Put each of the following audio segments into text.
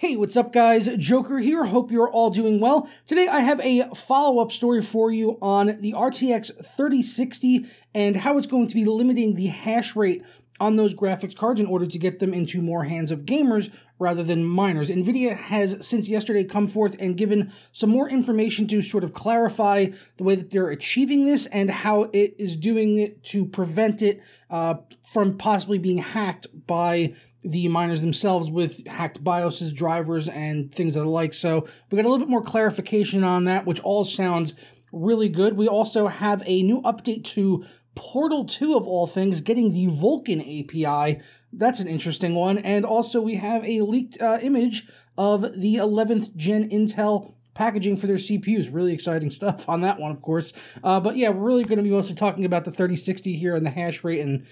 Hey, what's up guys? Joker here. Hope you're all doing well. Today I have a follow-up story for you on the RTX 3060 and how it's going to be limiting the hash rate on those graphics cards in order to get them into more hands of gamers rather than miners. Nvidia has since yesterday come forth and given some more information to sort of clarify the way that they're achieving this and how it is doing it to prevent it from possibly being hacked by the miners themselves with hacked BIOSes, drivers, and things of the like. So we got a little bit more clarification on that, which all sounds really good. We also have a new update to Portal 2, of all things, getting the Vulkan API. That's an interesting one. And also we have a leaked image of the 11th gen Intel packaging for their CPUs. Really exciting stuff on that one, of course. But yeah, we're really going to be mostly talking about the 3060 here and the hash rate and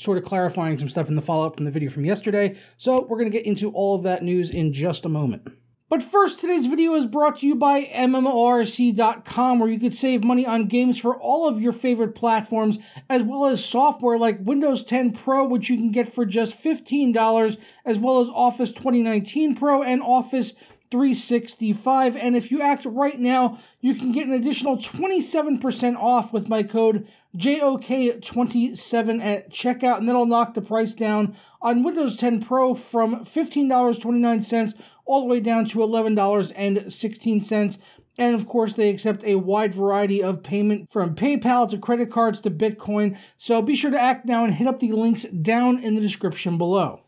sort of clarifying some stuff in the follow-up from the video from yesterday. So we're going to get into all of that news in just a moment. But first, today's video is brought to you by MMORC.com, where you could save money on games for all of your favorite platforms, as well as software like Windows 10 Pro, which you can get for just $15, as well as Office 2019 Pro and Office 365. And if you act right now, you can get an additional 27% off with my code JOK27 at checkout, and that'll knock the price down on Windows 10 Pro from $15.29 all the way down to $11.16. And of course, they accept a wide variety of payment from PayPal to credit cards to Bitcoin. So be sure to act now and hit up the links down in the description below.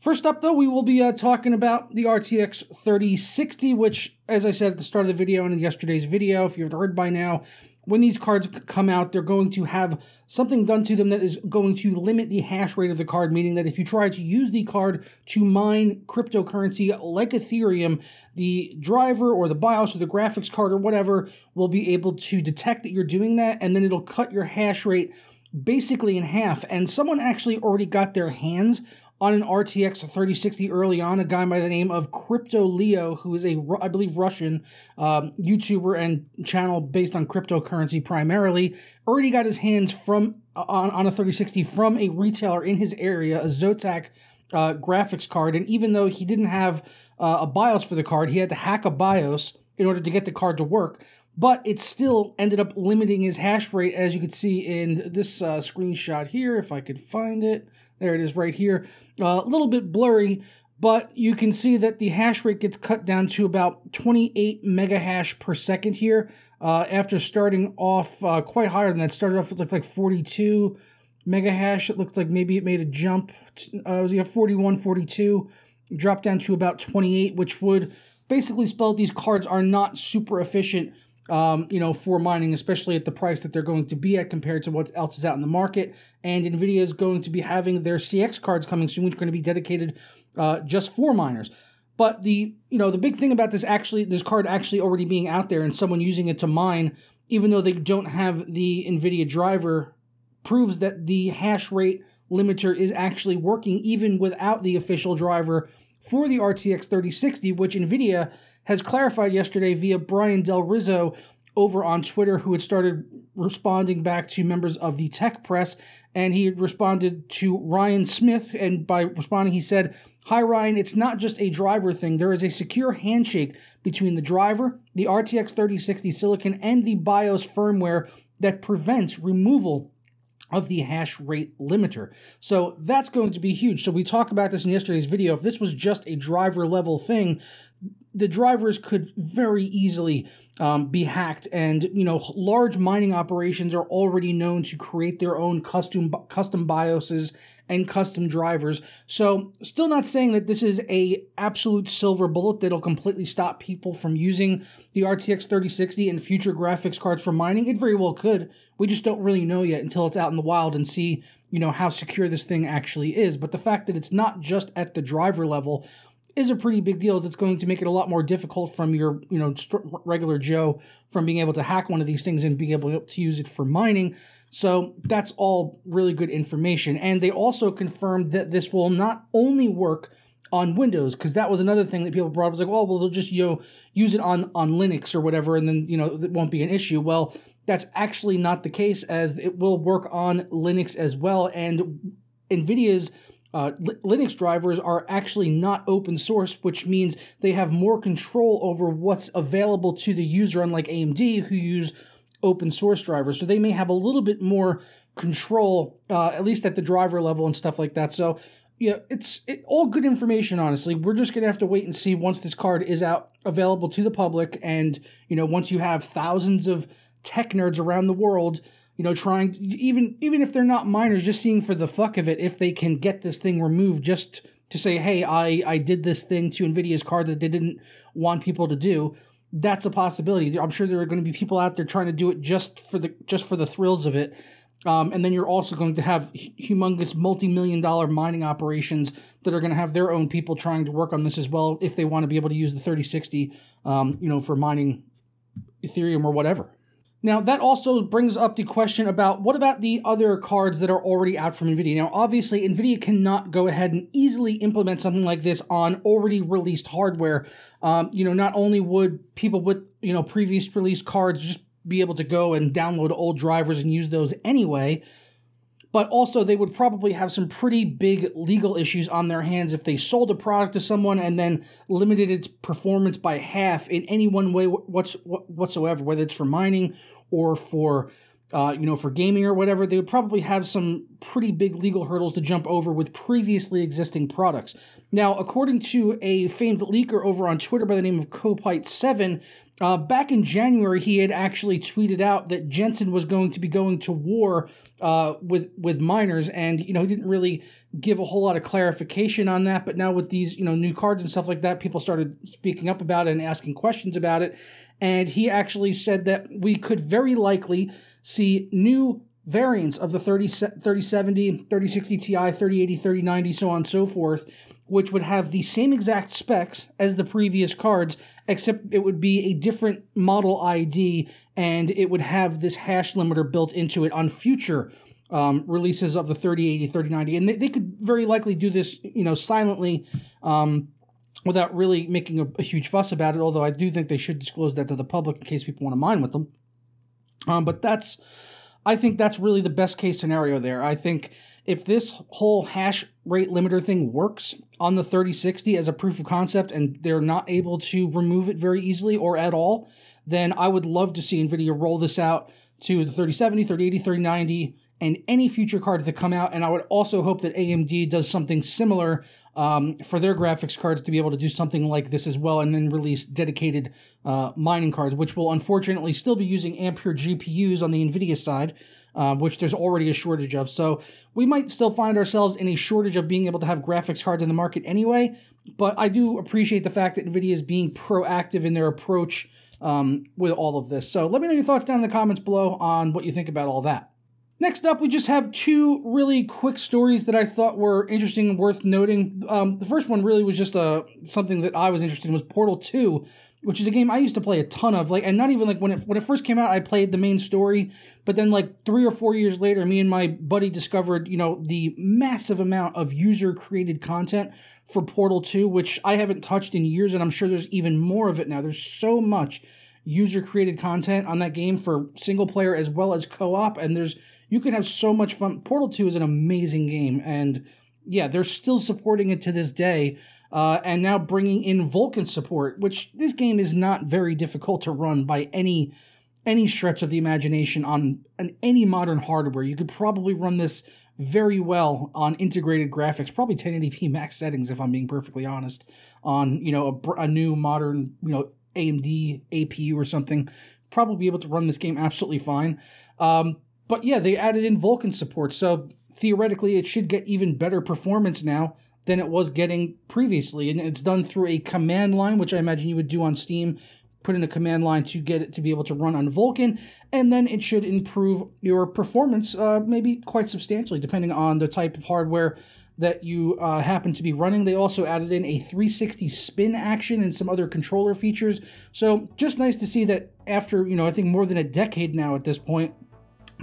First up, though, we will be talking about the RTX 3060, which, as I said at the start of the video and in yesterday's video, if you've heard by now, when these cards come out, they're going to have something done to them that is going to limit the hash rate of the card, meaning that if you try to use the card to mine cryptocurrency like Ethereum, the driver or the BIOS or the graphics card or whatever will be able to detect that you're doing that, and then it'll cut your hash rate basically in half. And someone actually already got their hands on an RTX 3060 early on, a guy by the name of Crypto Leo, who is a, I believe, Russian YouTuber and channel based on cryptocurrency primarily, already got his hands on a 3060 from a retailer in his area, a Zotac graphics card. And even though he didn't have a BIOS for the card, he had to hack a BIOS in order to get the card to work. But it still ended up limiting his hash rate, as you can see in this screenshot here, if I could find it. There it is right here. A little bit blurry, but you can see that the hash rate gets cut down to about 28 mega hash per second here, after starting off quite higher than that. Started off with like 42 mega hash. It looked like maybe it made a jump. It was 41, 42. Dropped down to about 28, which would basically spell these cards are not super efficient for mining, especially at the price that they're going to be at compared to what else is out in the market. And NVIDIA is going to be having their CX cards coming soon, which are going to be dedicated just for miners. But the big thing about this card actually already being out there and someone using it to mine, even though they don't have the NVIDIA driver, proves that the hash rate limiter is actually working even without the official driver for the RTX 3060, which NVIDIA has clarified yesterday via Brian Del Rizzo over on Twitter, who had started responding back to members of the tech press, and he responded to Ryan Smith, and by responding he said, "Hi Ryan, it's not just a driver thing. There is a secure handshake between the driver, the RTX 3060 silicon, and the BIOS firmware that prevents removal of the hash rate limiter." So that's going to be huge. So we talked about this in yesterday's video. If this was just a driver level thing, the drivers could very easily be hacked, and large mining operations are already known to create their own custom BIOSes and custom drivers. So still not saying that this is a absolute silver bullet that'll completely stop people from using the RTX 3060 and future graphics cards for mining. It very well could. We just don't really know yet until it's out in the wild and see how secure this thing actually is. But the fact that it's not just at the driver level is a pretty big deal, as it's going to make it a lot more difficult from your, regular Joe from being able to hack one of these things and being able to use it for mining. So that's all really good information. And they also confirmed that this will not only work on Windows, because that was another thing that people brought up. It was like, oh, well, they'll just, use it on Linux or whatever, and then, it won't be an issue. Well, that's actually not the case, as it will work on Linux as well. And NVIDIA's Linux drivers are actually not open source, which means they have more control over what's available to the user, unlike AMD, who use open source drivers. So they may have a little bit more control, at least at the driver level and stuff like that. So yeah, it's all good information, honestly. We're just going to have to wait and see once this card is out available to the public. And, you know, once you have thousands of tech nerds around the world, you know, trying, even if they're not miners, just seeing for the fuck of it, if they can get this thing removed just to say, hey, I did this thing to NVIDIA's card that they didn't want people to do. That's a possibility. I'm sure there are going to be people out there trying to do it just for the thrills of it. And then you're also going to have humongous multi-million-dollar mining operations that are going to have their own people trying to work on this as well if they want to be able to use the 3060, you know, for mining Ethereum or whatever. Now, that also brings up the question about what about the other cards that are already out from NVIDIA? Now, obviously, NVIDIA cannot go ahead and easily implement something like this on already released hardware. You know, not only would people with, you know, previous release cards just be able to go and download old drivers and use those anyway, but also they would probably have some pretty big legal issues on their hands if they sold a product to someone and then limited its performance by half in any one way whatsoever, whether it's for mining or for, you know, for gaming or whatever. They would probably have some pretty big legal hurdles to jump over with previously existing products. Now, according to a famed leaker over on Twitter by the name of Copite7, back in January, he had actually tweeted out that Jensen was going to be going to war with miners, and, you know, he didn't really give a whole lot of clarification on that. But now with these, you know, new cards and stuff like that, people started speaking up about it and asking questions about it. And he actually said that we could very likely see new variants of the 3070, 3060 Ti, 3080, 3090, so on and so forth, which would have the same exact specs as the previous cards, except it would be a different model ID, and it would have this hash limiter built into it on future releases of the 3080, 3090. And they could very likely do this, you know, silently without really making a huge fuss about it, although I do think they should disclose that to the public in case people want to mine with them. But that's, I think that's really the best case scenario there. I think if this whole hash rate limiter thing works on the 3060 as a proof of concept and they're not able to remove it very easily or at all, then I would love to see NVIDIA roll this out to the 3070, 3080, 3090, and any future cards that come out. And I would also hope that AMD does something similar for their graphics cards to be able to do something like this as well, and then release dedicated mining cards, which will unfortunately still be using Ampere GPUs on the NVIDIA side, which there's already a shortage of. So we might still find ourselves in a shortage of being able to have graphics cards in the market anyway, but I do appreciate the fact that NVIDIA is being proactive in their approach with all of this. So let me know your thoughts down in the comments below on what you think about all that. Next up, we just have two really quick stories that I thought were interesting and worth noting. The first one really was just something that I was interested in, was Portal 2, which is a game I used to play a ton of, like, and not even like when it first came out, I played the main story, but then like 3 or 4 years later, me and my buddy discovered, you know, the massive amount of user created content for Portal 2, which I haven't touched in years. And I'm sure there's even more of it now. There's so much user created content on that game for single player as well as co-op. And you can have so much fun. Portal 2 is an amazing game, and yeah, they're still supporting it to this day. And now bringing in Vulkan support, which this game is not very difficult to run by any stretch of the imagination on any modern hardware. You could probably run this very well on integrated graphics, probably 1080p max settings, if I'm being perfectly honest, on, you know, a new modern, you know, AMD APU or something. Probably be able to run this game absolutely fine. But yeah, they added in Vulkan support, so theoretically it should get even better performance now than it was getting previously, and it's done through a command line, which I imagine you would do on Steam, put in a command line to get it to be able to run on Vulkan, and then it should improve your performance maybe quite substantially, depending on the type of hardware that you happen to be running. They also added in a 360 spin action and some other controller features, so just nice to see that after, you know, I think more than a decade now at this point,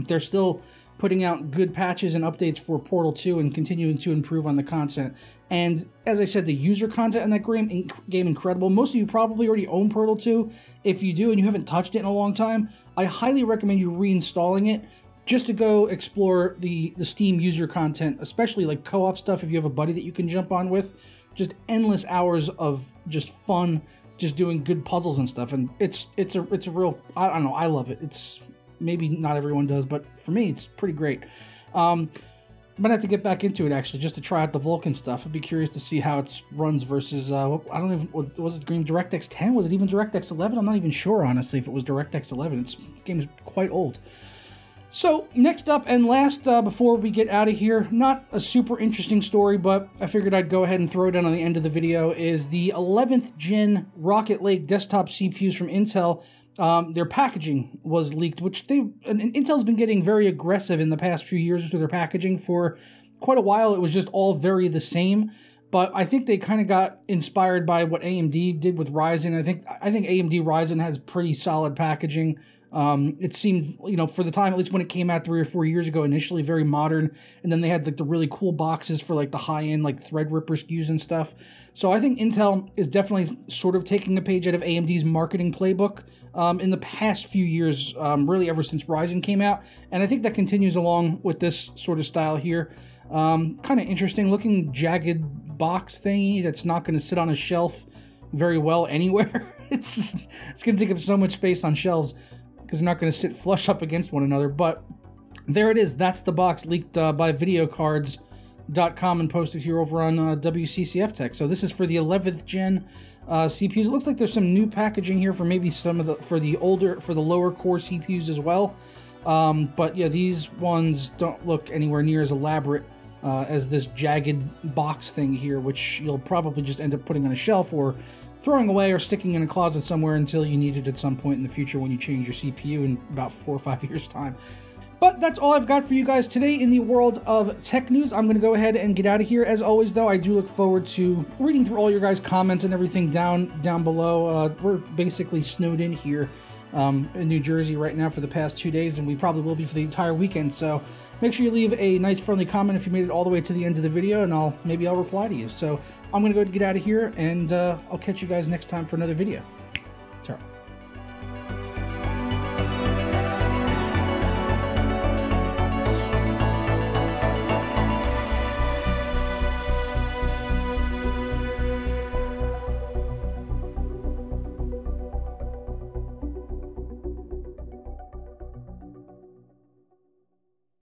they're still putting out good patches and updates for Portal 2 and continuing to improve on the content. And as I said, the user content in that game incredible. Most of you probably already own Portal 2. If you do and you haven't touched it in a long time, I highly recommend you reinstalling it just to go explore the Steam user content, especially like co-op stuff if you have a buddy that you can jump on with. Just endless hours of just fun, just doing good puzzles and stuff. And it's a real, I don't know, I love it. It's maybe not everyone does, but for me, it's pretty great. I might have to get back into it actually, just to try out the Vulkan stuff. I'd be curious to see how it runs versus, I don't even, was it DirectX 10? Was it even DirectX 11? I'm not even sure, honestly, if it was DirectX 11. It's, the game is quite old. So next up and last, before we get out of here, not a super interesting story, but I figured I'd go ahead and throw it in on the end of the video, is the 11th gen Rocket Lake desktop CPUs from Intel. Their packaging was leaked, which Intel's been getting very aggressive in the past few years with their packaging. For quite a while, it was just all very the same. But I think they kind of got inspired by what AMD did with Ryzen. I think AMD Ryzen has pretty solid packaging. It seemed, you know, for the time, at least when it came out 3 or 4 years ago, initially very modern. And then they had like the really cool boxes for like the high end, like Threadripper SKUs and stuff. So I think Intel is definitely sort of taking a page out of AMD's marketing playbook, in the past few years, really ever since Ryzen came out. And I think that continues along with this sort of style here. Kind of interesting looking jagged box thingy that's not going to sit on a shelf very well anywhere. It's going to take up so much space on shelves. They're not going to sit flush up against one another, but there it is. That's the box leaked by videocards.com and posted here over on WCCF Tech. So this is for the 11th gen CPUs. It looks like there's some new packaging here for maybe some of the, for the lower core CPUs as well. But yeah, these ones don't look anywhere near as elaborate as this jagged box thing here, which you'll probably just end up putting on a shelf or throwing away or sticking in a closet somewhere until you need it at some point in the future when you change your CPU in about 4 or 5 years' time. But that's all I've got for you guys today in the world of tech news. I'm going to go ahead and get out of here. As always, though, I do look forward to reading through all your guys' comments and everything down below. We're basically snowed in here in New Jersey right now for the past 2 days, and we probably will be for the entire weekend. So make sure you leave a nice friendly comment if you made it all the way to the end of the video, and I'll reply to you. So I'm going to go ahead and get out of here, and I'll catch you guys next time for another video.